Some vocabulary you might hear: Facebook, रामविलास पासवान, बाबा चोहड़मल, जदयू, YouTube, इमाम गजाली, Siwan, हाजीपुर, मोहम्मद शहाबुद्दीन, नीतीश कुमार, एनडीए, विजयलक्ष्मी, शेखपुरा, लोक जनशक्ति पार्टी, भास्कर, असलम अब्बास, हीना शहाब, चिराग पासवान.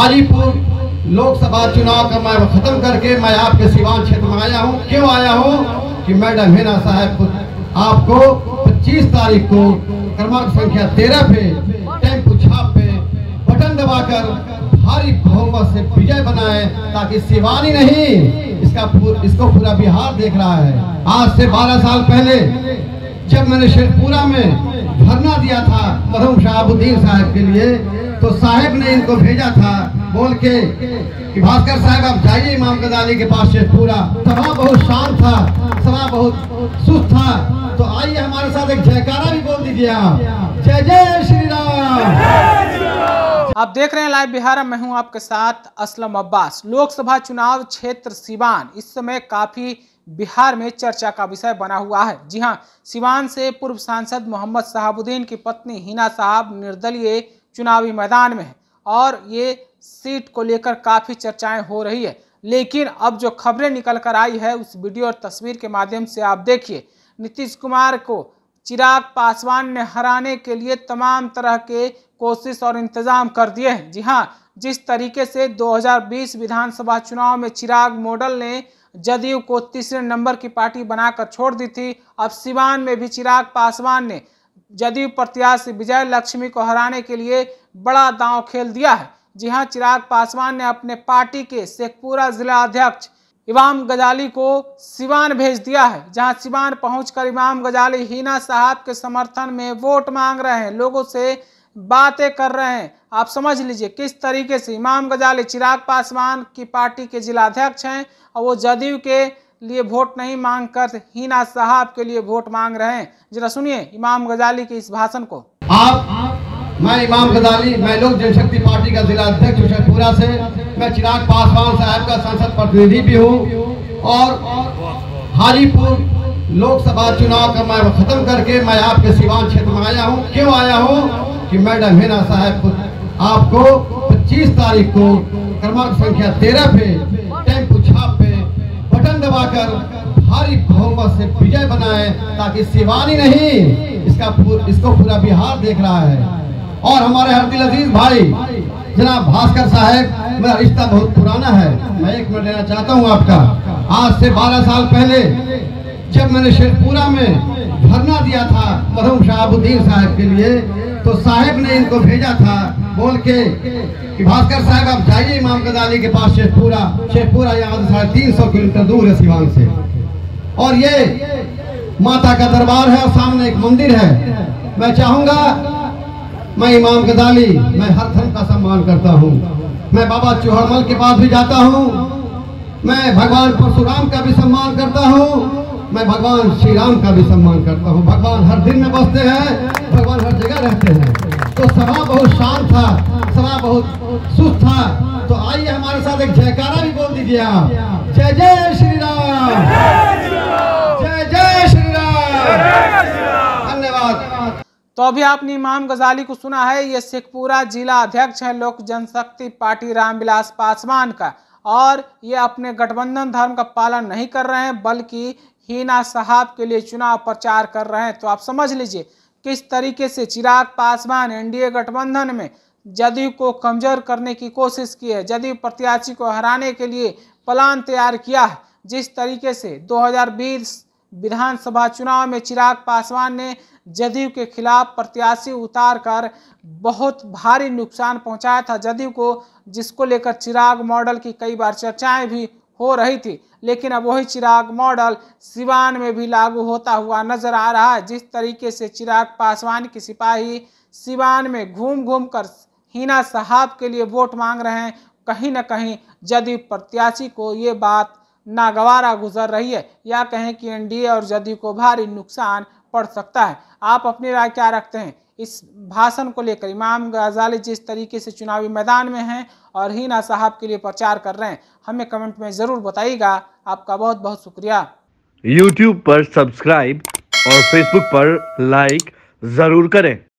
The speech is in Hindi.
हाजीपुर लोकसभा चुनाव का मैं खत्म करके मैं आपके सिवान क्षेत्र में आया हूँ। क्यों आया हूँ कि मैडम हीना साहब आपको 25 तारीख को क्रमांक संख्या 13 पे टेम्पू छाप पे बटन दबाकर भारी बहुमत से विजय बनाए, ताकि सिवान ही नहीं इसको पूरा बिहार देख रहा है। आज से 12 साल पहले जब मैंने शेखपुरा में धरना दिया था मोहम्मद शहाबुद्दीन साहब के लिए, तो साहब ने इनको भेजा था बोल के कि भास्कर साहब आप जाइए इमाम गजाली के पास शेखपुरा। सभा बहुत शांत था, सभा बहुत सुस्त था, तो आइए हमारे साथ एक जयकारा भी बोल दीजिए आप, जय जय श्री राम। आप देख रहे हैं लाइव बिहार, मैं हूं आपके साथ असलम अब्बास। लोकसभा चुनाव क्षेत्र सिवान इस समय काफी बिहार में चर्चा का विषय बना हुआ है। जी हाँ, सिवान से पूर्व सांसद मोहम्मद शहाबुद्दीन की पत्नी हीना शहाब निर्दलीय चुनावी मैदान में है और ये सीट को लेकर काफ़ी चर्चाएं हो रही है। लेकिन अब जो खबरें निकल कर आई है उस वीडियो और तस्वीर के माध्यम से आप देखिए, नीतीश कुमार को चिराग पासवान ने हराने के लिए तमाम तरह के कोशिश और इंतज़ाम कर दिए हैं। जी हाँ, जिस तरीके से 2020 विधानसभा चुनाव में चिराग मॉडल ने जदयू को तीसरे नंबर की पार्टी बनाकर छोड़ दी थी, अब सिवान में भी चिराग पासवान ने जदयू प्रत्याशी विजयलक्ष्मी को हराने के लिए बड़ा दांव खेल दिया है। जी हां, चिराग पासवान ने अपने पार्टी के शेखपुरा जिला अध्यक्ष इमाम गजाली को सिवान भेज दिया है, जहां सिवान पहुंचकर इमाम गजाली हीना साहब के समर्थन में वोट मांग रहे हैं, लोगों से बातें कर रहे हैं। आप समझ लीजिए किस तरीके से इमाम गजाली चिराग पासवान की पार्टी के जिलाध्यक्ष हैं और वो जदयू के लिए वोट नहीं मांग कर हीना साहब के लिए वोट मांग रहे हैं। जरा सुनिए इमाम गजाली के इस भाषण को। मैं इमाम गजाली, मैं लोक जनशक्ति पार्टी का जिला अध्यक्ष शेखपुरा से, मैं चिराग पासवान साहब का सांसद प्रतिनिधि भी हूँ और हाजीपुर लोकसभा चुनाव का मैं खत्म करके मैं आपके सिवान क्षेत्र में आया हूँ। क्यों आया हूँ कि मैडम हीना साहब आपको 25 तारीख को क्रमांक संख्या 13 पे टेम्पू छाप पे बटन दबाकर भारी बहुमत से विजय बनाए, ताकि सिवान ही नहीं इसको पूरा बिहार देख रहा है। और हमारे हरदिल अजीज भाई जनाब भास्कर साहब, मेरा रिश्ता बहुत पुराना है, मैं एक मिनट लेना चाहता हूं आपका। आज से 12 साल पहले जब मैंने शेखपुरा में धरना दिया था मरहूम शहाबुद्दीन साहब के लिए, तो साहब ने इनको भेजा था बोल के कि भास्कर साहब आप जाइए इमाम गजाली के पास शेखपुरा यहाँ से 350 किलोमीटर दूर है सिवान से, और ये माता का दरबार है और सामने एक मंदिर है। मैं चाहूंगा, मैं इमाम गजाली, मैं हर धर्म का सम्मान करता हूँ, मैं बाबा चोहड़मल के पास भी जाता हूँ, मैं भगवान परशुराम का भी सम्मान करता हूँ, मैं भगवान श्री राम का भी सम्मान करता हूँ। भगवान हर दिन में बसते हैं, भगवान हर जगह रहते हैं। तो सभा बहुत शांत था, सभा बहुत सुस्त था, तो आइए हमारे साथ एक जयकारा भी बोल दीजिए आप, जय जय श्री राम, जय जय श्री राम। धन्यवाद। तो अभी आपने इमाम गजाली को सुना है, ये शेखपुरा जिला अध्यक्ष है लोक जनशक्ति पार्टी रामविलास पासवान का, और ये अपने गठबंधन धर्म का पालन नहीं कर रहे हैं बल्कि हीना साहब के लिए चुनाव प्रचार कर रहे हैं। तो आप समझ लीजिए किस तरीके से चिराग पासवान एनडीए गठबंधन में जदयू को कमजोर करने की कोशिश की है, जदयू प्रत्याशी को हराने के लिए प्लान तैयार किया है। जिस तरीके से 2020 विधानसभा चुनाव में चिराग पासवान ने जदयू के खिलाफ प्रत्याशी उतारकर बहुत भारी नुकसान पहुंचाया था जदयू को, जिसको लेकर चिराग मॉडल की कई बार चर्चाएं भी हो रही थी। लेकिन अब वही चिराग मॉडल सिवान में भी लागू होता हुआ नजर आ रहा है। जिस तरीके से चिराग पासवान की सिपाही सिवान में घूम घूम कर हीना साहब के लिए वोट मांग रहे हैं, कहीं ना कहीं जदयू प्रत्याशी को ये बात नागवारा गुजर रही है, या कहें कि एनडीए और जदयू को भारी नुकसान पड़ सकता है। आप अपनी राय क्या रखते हैं इस भाषण को लेकर? इमाम गजाली जिस तरीके से चुनावी मैदान में हैं और हीना साहब के लिए प्रचार कर रहे हैं, हमें कमेंट में ज़रूर बताइएगा। आपका बहुत बहुत शुक्रिया। YouTube पर सब्सक्राइब और Facebook पर लाइक ज़रूर करें।